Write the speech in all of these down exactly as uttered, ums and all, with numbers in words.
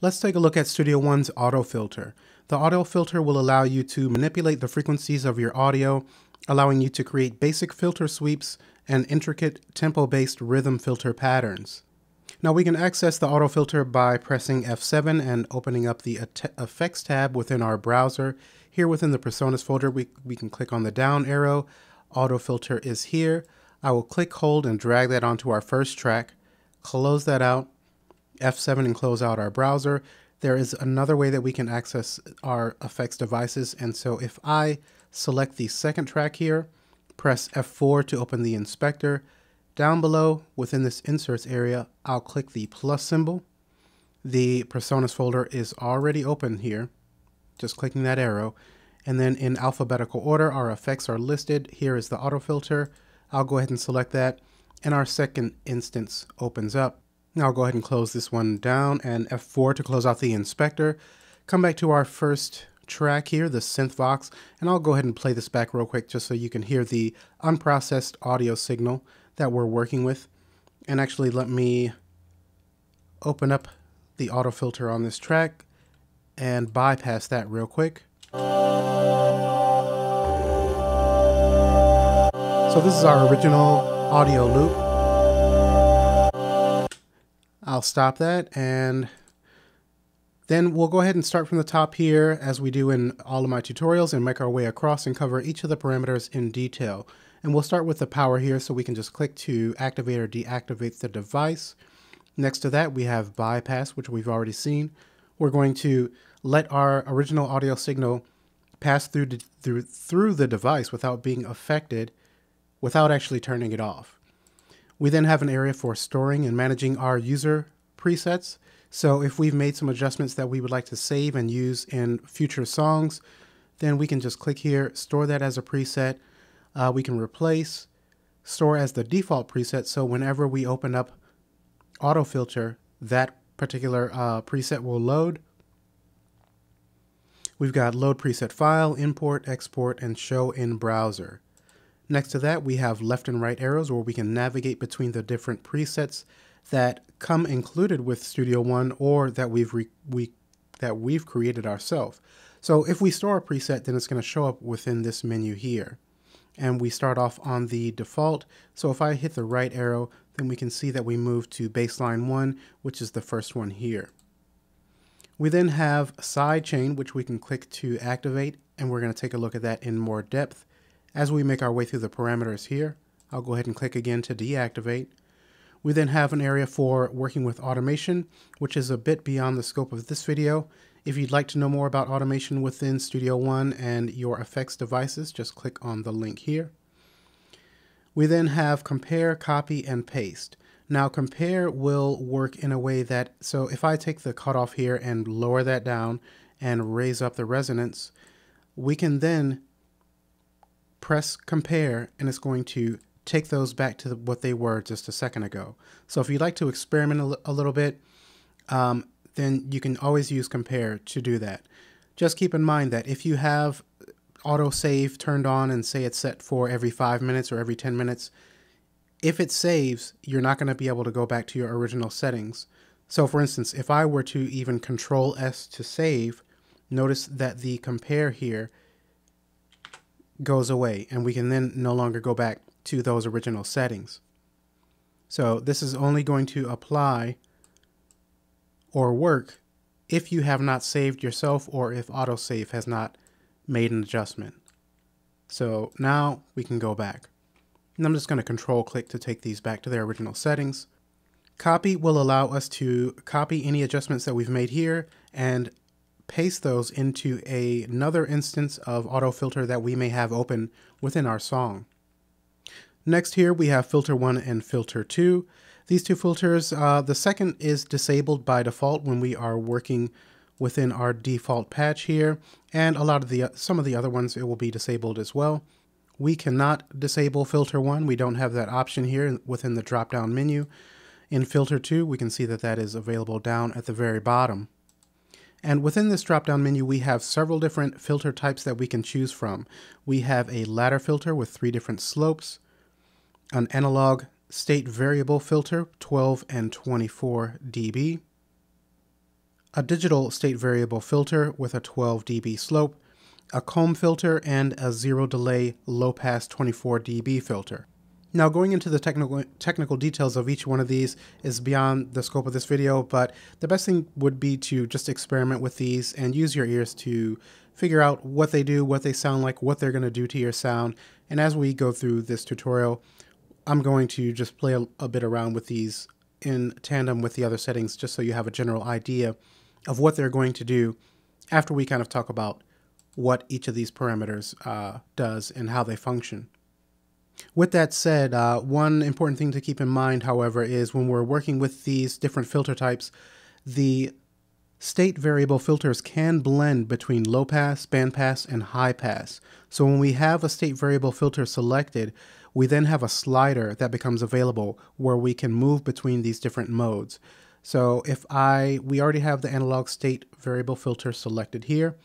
Let's take a look at Studio One's Autofilter. The Autofilter will allow you to manipulate the frequencies of your audio, allowing you to create basic filter sweeps and intricate tempo-based rhythm filter patterns. Now we can access the Autofilter by pressing F seven and opening up the Effects tab within our browser. Here within the Personas folder, we, we can click on the down arrow. Autofilter is here. I will click, hold, and drag that onto our first track. Close that out. F seven and close out our browser. There is another way that we can access our effects devices, and so if I select the second track here, press F four to open the inspector. Down below, within this inserts area, I'll click the plus symbol. The Personas folder is already open here, just clicking that arrow. And then in alphabetical order, our effects are listed. Here is the Autofilter. I'll go ahead and select that, and our second instance opens up. Now I'll go ahead and close this one down and F four to close out the inspector. Come back to our first track here, the SynthVox, and I'll go ahead and play this back real quick just so you can hear the unprocessed audio signal that we're working with. And actually, let me open up the Autofilter on this track and bypass that real quick. So this is our original audio loop. I'll stop that, and then we'll go ahead and start from the top here as we do in all of my tutorials and make our way across and cover each of the parameters in detail. And we'll start with the power here, so we can just click to activate or deactivate the device. Next to that, we have bypass, which we've already seen. We're going to let our original audio signal pass through, through, through the device without being affected, without actually turning it off. We then have an area for storing and managing our user presets. So if we've made some adjustments that we would like to save and use in future songs, then we can just click here, store that as a preset. Uh, we can replace, store as the default preset. So whenever we open up Autofilter, that particular uh, preset will load. We've got load preset file, import, export, and show in browser. Next to that, we have left and right arrows where we can navigate between the different presets that come included with Studio One or that we've, re we that we've created ourselves. So if we store a preset, then it's going to show up within this menu here. And we start off on the default. So if I hit the right arrow, then we can see that we move to baseline one, which is the first one here. We then have sidechain, which we can click to activate, and we're going to take a look at that in more depth. As we make our way through the parameters here, I'll go ahead and click again to deactivate. We then have an area for working with automation, which is a bit beyond the scope of this video. If you'd like to know more about automation within Studio One and your effects devices, just click on the link here. We then have compare, copy, and paste. Now compare will work in a way that, so if I take the cutoff here and lower that down and raise up the resonance, we can then press compare, and it's going to take those back to the, what they were just a second ago. So if you'd like to experiment a, l a little bit, um, then you can always use compare to do that. Just keep in mind that if you have auto save turned on and say it's set for every five minutes or every ten minutes, if it saves, you're not going to be able to go back to your original settings. So for instance, if I were to even control S to save, notice that the compare here goes away, and we can then no longer go back to those original settings. So this is only going to apply or work if you have not saved yourself or if autosave has not made an adjustment. So now we can go back, and I'm just going to control click to take these back to their original settings. Copy will allow us to copy any adjustments that we've made here and paste those into a, another instance of Autofilter that we may have open within our song. Next here we have filter one and filter two. These two filters, uh, the second is disabled by default when we are working within our default patch here, and a lot of the, some of the other ones it will be disabled as well. We cannot disable filter one, we don't have that option here within the drop down menu. In filter two we can see that that is available down at the very bottom. And within this drop-down menu, we have several different filter types that we can choose from. We have a ladder filter with three different slopes, an analog state variable filter, twelve and twenty-four dB, a digital state variable filter with a twelve dB slope, a comb filter, and a zero delay low pass twenty-four dB filter. Now, going into the technical technical details of each one of these is beyond the scope of this video, but the best thing would be to just experiment with these and use your ears to figure out what they do, what they sound like, what they're going to do to your sound. And as we go through this tutorial, I'm going to just play a, a bit around with these in tandem with the other settings, just so you have a general idea of what they're going to do after we kind of talk about what each of these parameters uh, does and how they function. With that said, uh, one important thing to keep in mind, however, is when we're working with these different filter types, the state variable filters can blend between low pass, band pass, and high pass. So when we have a state variable filter selected, we then have a slider that becomes available where we can move between these different modes. So if I, we already have the analog state variable filter selected here,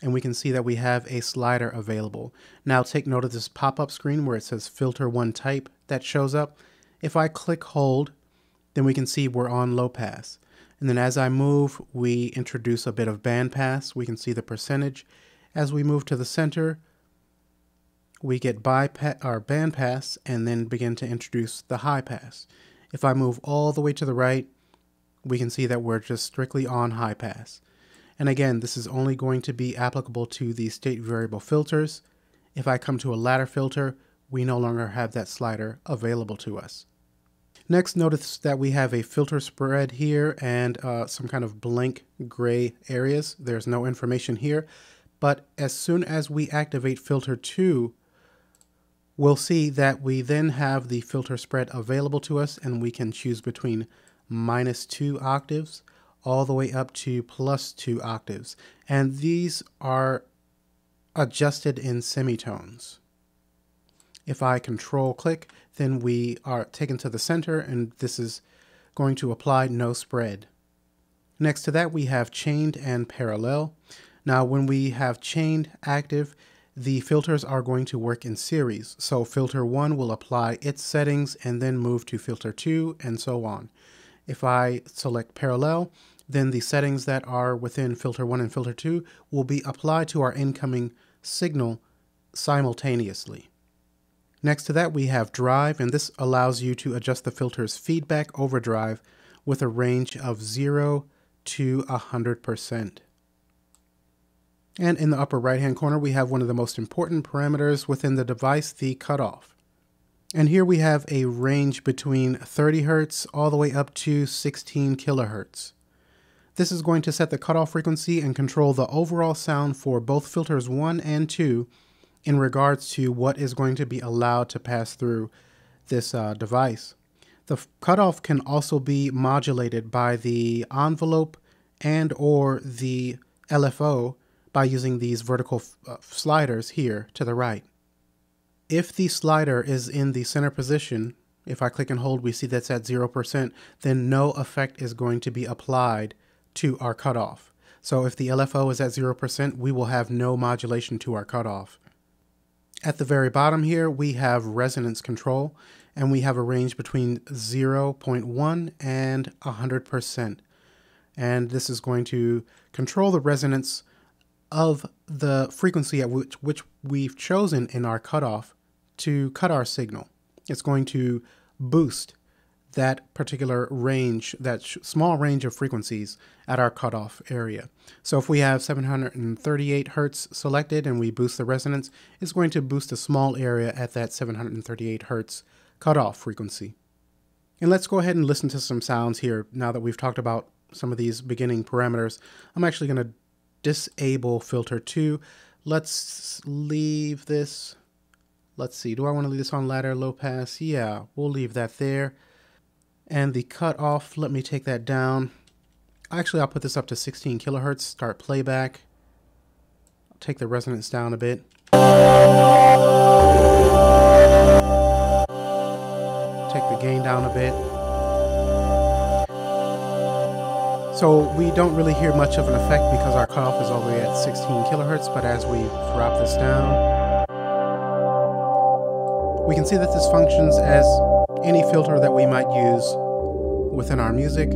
and we can see that we have a slider available. Now take note of this pop-up screen where it says filter one type that shows up. If I click hold, then we can see we're on low pass. And then as I move, we introduce a bit of band pass. We can see the percentage. As we move to the center, we get bypass our band pass and then begin to introduce the high pass. If I move all the way to the right, we can see that we're just strictly on high pass. And again, this is only going to be applicable to the state variable filters. If I come to a ladder filter, we no longer have that slider available to us. Next, notice that we have a filter spread here and uh, some kind of blank gray areas. There's no information here, but as soon as we activate filter two, we'll see that we then have the filter spread available to us, and we can choose between minus two octaves all the way up to plus two octaves. And these are adjusted in semitones. If I control click, then we are taken to the center, and this is going to apply no spread. Next to that, we have chained and parallel. Now, when we have chained active, the filters are going to work in series. So filter one will apply its settings and then move to filter two and so on. If I select parallel, then the settings that are within filter one and filter two will be applied to our incoming signal simultaneously. Next to that, we have drive, and this allows you to adjust the filter's feedback overdrive with a range of zero to one hundred percent. And in the upper right-hand corner, we have one of the most important parameters within the device, the cutoff. And here we have a range between thirty hertz all the way up to sixteen kilohertz. This is going to set the cutoff frequency and control the overall sound for both filters one and two in regards to what is going to be allowed to pass through this uh, device. The cutoff can also be modulated by the envelope and or the L F O by using these vertical uh, sliders here to the right. If the slider is in the center position, if I click and hold, we see that's at zero percent, then no effect is going to be applied to our cutoff. So if the L F O is at zero percent, we will have no modulation to our cutoff. At the very bottom here, we have resonance control, and we have a range between zero point one and one hundred percent. And this is going to control the resonance of the frequency at which, which we've chosen in our cutoff to cut our signal. It's going to boost that particular range, that small range of frequencies at our cutoff area. So if we have seven hundred thirty-eight hertz selected and we boost the resonance, it's going to boost a small area at that seven hundred thirty-eight hertz cutoff frequency. And let's go ahead and listen to some sounds here. Now that we've talked about some of these beginning parameters, I'm actually going to disable filter two. Let's leave this. Let's see, do I want to leave this on ladder low pass? Yeah, we'll leave that there. And the cutoff, let me take that down. Actually, I'll put this up to sixteen kilohertz, start playback. I'll take the resonance down a bit. Take the gain down a bit. So we don't really hear much of an effect because our cutoff is all the way at sixteen kilohertz, but as we drop this down, we can see that this functions as any filter that we might use within our music.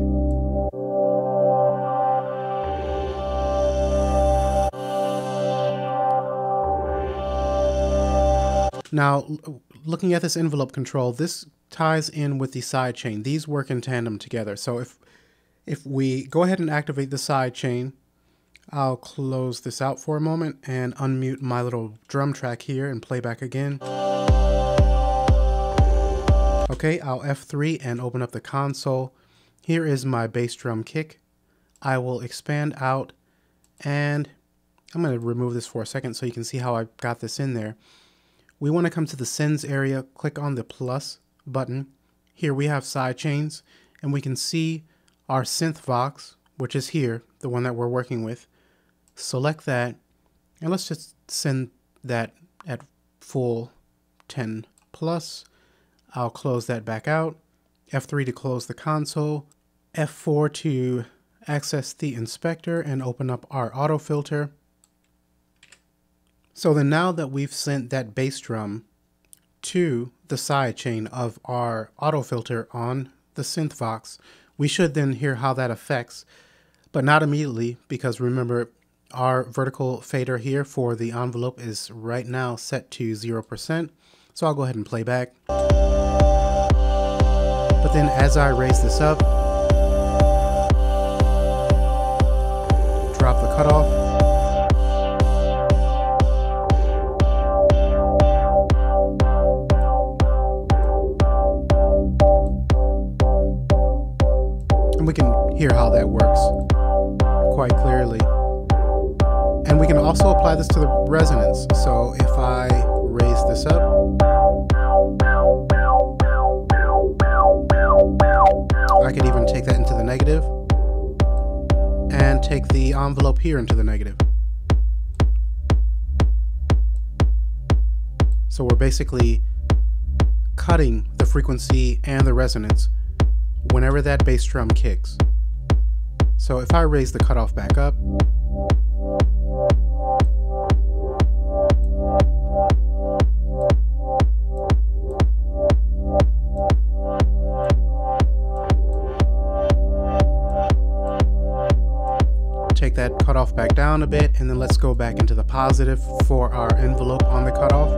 Now, looking at this envelope control, this ties in with the side chain. These work in tandem together. So if if we go ahead and activate the side chain, I'll close this out for a moment and unmute my little drum track here and play back again. Okay, I'll F three and open up the console. Here is my bass drum kick. I will expand out, and I'm going to remove this for a second so you can see how I got this in there. We want to come to the sends area, click on the plus button. Here we have side chains, and we can see our SynthVox, which is here, the one that we're working with. Select that, and let's just send that at full ten plus. I'll close that back out. F three to close the console. F four to access the inspector and open up our auto filter. So then now that we've sent that bass drum to the side chain of our auto filter on the SynthVox, we should then hear how that affects, but not immediately, because remember our vertical fader here for the envelope is right now set to zero percent. So I'll go ahead and play back. But then as I raise this up, drop the cutoff, and we can hear how that works quite clearly. And we can also apply this to the resonance. So if I raise this up, I could even take that into the negative and take the envelope here into the negative. So we're basically cutting the frequency and the resonance whenever that bass drum kicks. So if I raise the cutoff back up, take that cutoff back down a bit, and then let's go back into the positive for our envelope on the cutoff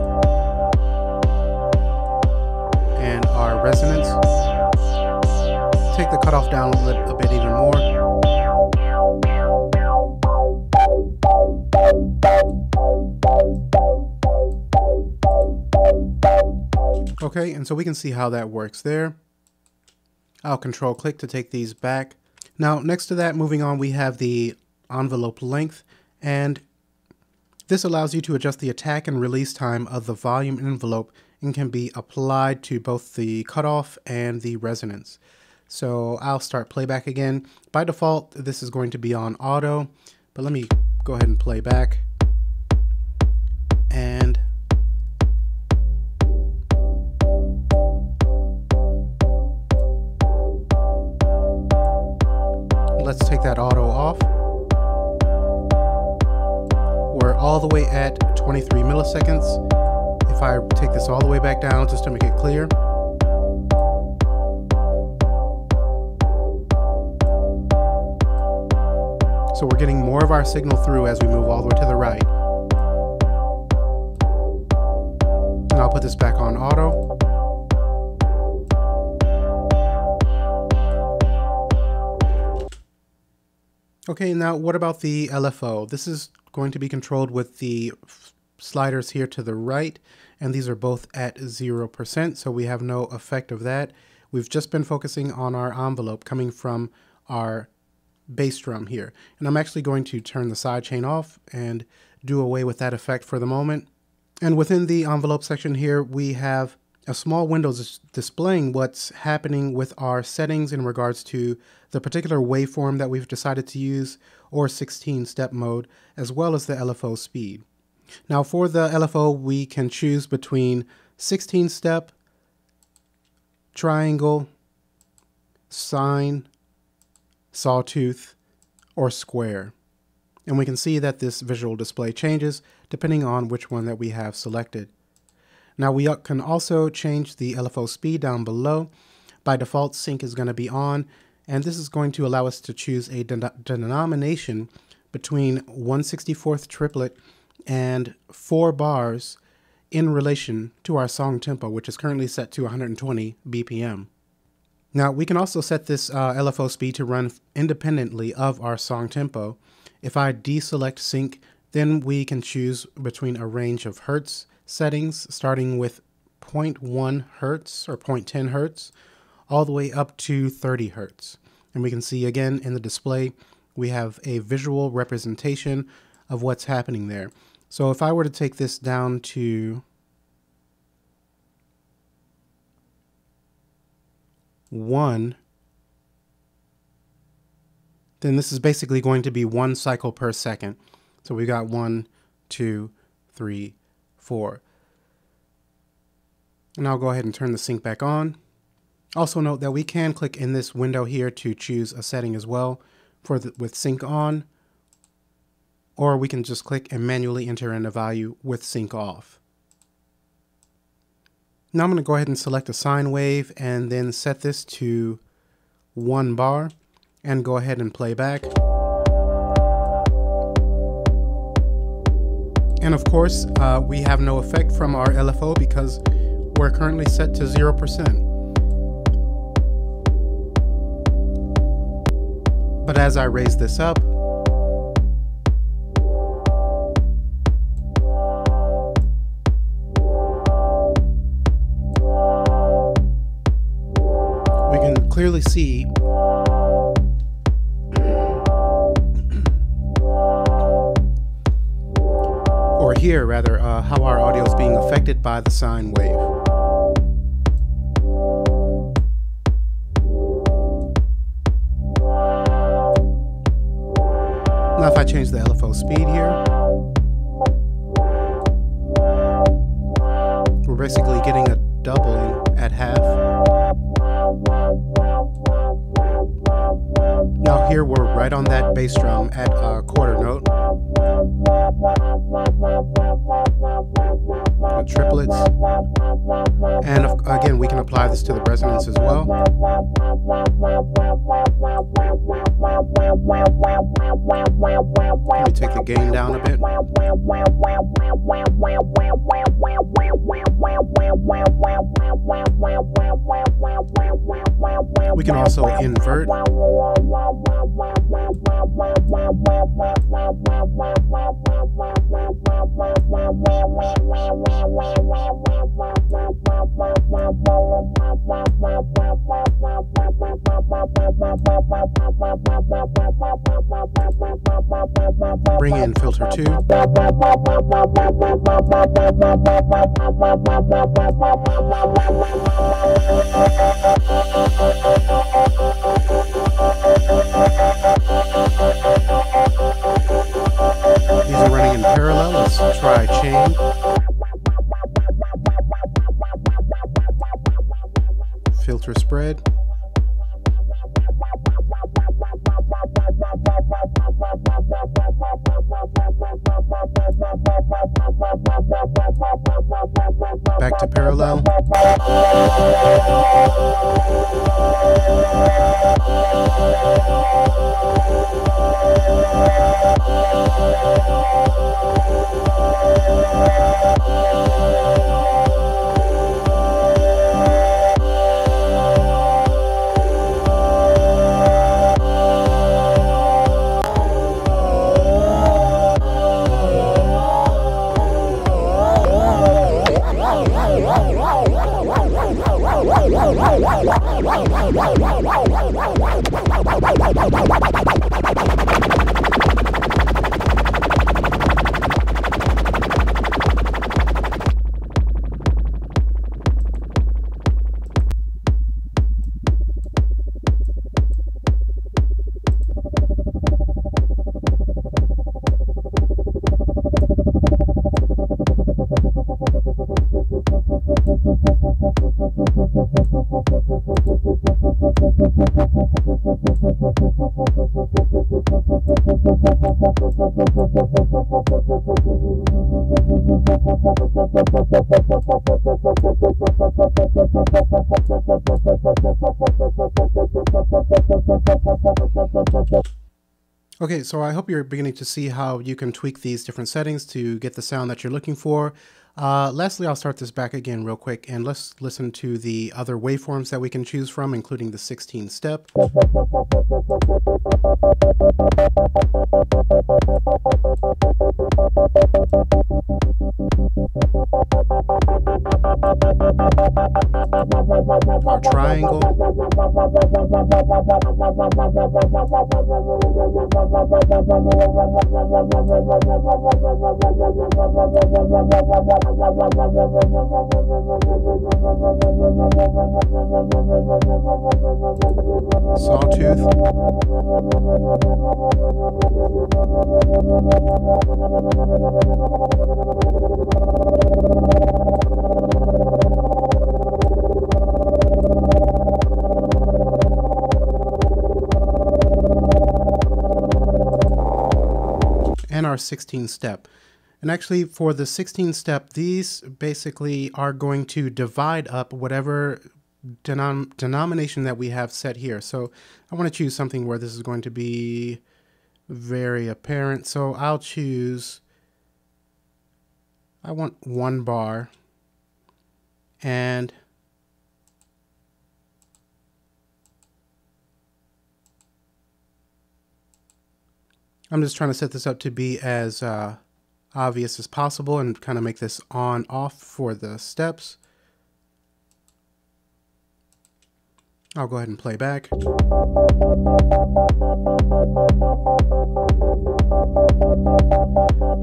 and our resonance. Take the cutoff down a bit even more. Okay, and so we can see how that works there. I'll control click to take these back. Now, next to that, moving on, we have the envelope length, and this allows you to adjust the attack and release time of the volume envelope and can be applied to both the cutoff and the resonance. So I'll start playback again. By default, this is going to be on auto, but let me go ahead and play back. And let's take that auto off. We're all the way at twenty-three milliseconds. If I take this all the way back down just to make it clear, so we're getting more of our signal through as we move all the way to the right. And I'll put this back on auto. Okay, now what about the L F O? This is going to be controlled with the sliders here to the right, and these are both at zero percent, so we have no effect of that. We've just been focusing on our envelope coming from our bass drum here, and I'm actually going to turn the side chain off and do away with that effect for the moment. And within the envelope section here, we have a small window displaying what's happening with our settings in regards to the particular waveform that we've decided to use, or sixteen step mode, as well as the L F O speed. Now for the L F O, we can choose between sixteen step, triangle, sine, sawtooth, or square. And we can see that this visual display changes depending on which one that we have selected. Now we can also change the L F O speed down below. By default, sync is going to be on, and this is going to allow us to choose a den denomination between one sixty-fourth triplet and four bars in relation to our song tempo, which is currently set to one hundred twenty B P M. Now we can also set this uh, L F O speed to run independently of our song tempo. If I deselect sync, then we can choose between a range of hertz settings, starting with zero point one hertz or zero point one zero hertz, all the way up to thirty hertz. And we can see again in the display, we have a visual representation of what's happening there. So if I were to take this down to one, then this is basically going to be one cycle per second. So we've got one, two, three, four. And I'll go ahead and turn the sync back on. Also note that we can click in this window here to choose a setting as well for the, with sync on, or we can just click and manually enter in a value with sync off. Now I'm going to go ahead and select a sine wave and then set this to one bar and go ahead and play back. And of course, uh, we have no effect from our L F O because we're currently set to zero percent. But as I raise this up, we can clearly see or hear rather uh, how our audio is being affected by the sine wave. Now if I change the L F O speed here, we're basically getting a doubling at half. Now here we're right on that bass drum at a quarter note. The triplets. And again, we can apply this to the resonance as well. Let me take the gain down a bit. We can also invert. Bring in filter two. These are running in parallel. Let's try chain. Filter spread. Back to parallel. Okay, so I hope you're beginning to see how you can tweak these different settings to get the sound that you're looking for. Uh, lastly, I'll start this back again real quick, and let's listen to the other waveforms that we can choose from, including the sixteen step. Our triangle. Sawtooth. And our sixteen step. And actually for the sixteen step, these basically are going to divide up whatever denom denomination that we have set here. So I want to choose something where this is going to be very apparent. So I'll choose, I want one bar, and I'm just trying to set this up to be as uh, obvious as possible and kind of make this on off for the steps. I'll go ahead and play back.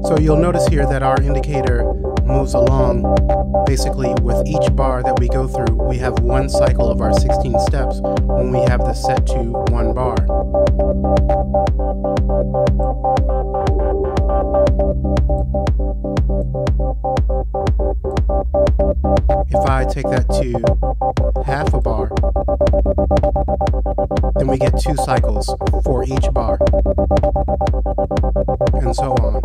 So you'll notice here that our indicator moves along. Basically with each bar that we go through, we have one cycle of our sixteen steps when we have this set to one bar. If I take that to half a bar, then we get two cycles for each bar, and so on.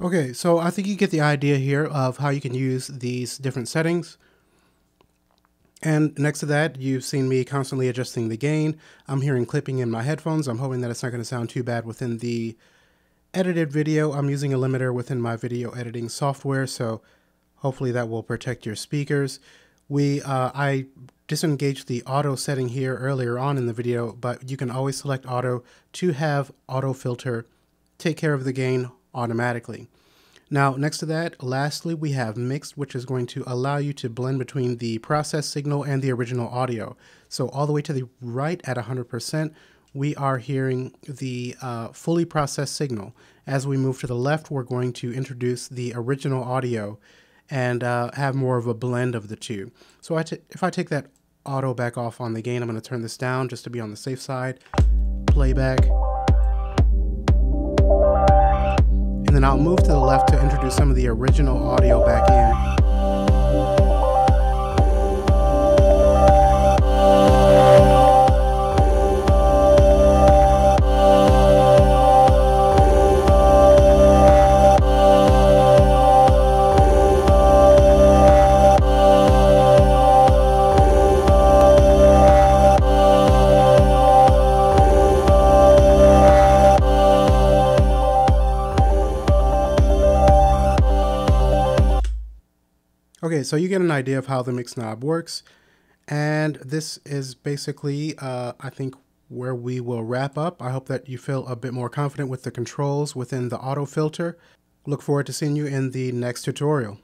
Okay, so I think you get the idea here of how you can use these different settings. And next to that, you've seen me constantly adjusting the gain. I'm hearing clipping in my headphones. I'm hoping that it's not going to sound too bad within the edited video. I'm using a limiter within my video editing software, so hopefully that will protect your speakers. We, uh, I disengaged the auto setting here earlier on in the video, but you can always select auto to have Autofilter take care of the gain automatically. Now, next to that, lastly, we have mixed, which is going to allow you to blend between the process signal and the original audio. So all the way to the right at one hundred percent, we are hearing the uh, fully processed signal. As we move to the left, we're going to introduce the original audio and uh, have more of a blend of the two. So I t if I take that auto back off on the gain, I'm going to turn this down just to be on the safe side, playback. And then I'll move to the left to introduce some of the original audio back in. Okay, so you get an idea of how the mix knob works, and this is basically, uh, I think, where we will wrap up. I hope that you feel a bit more confident with the controls within the auto filter. Look forward to seeing you in the next tutorial.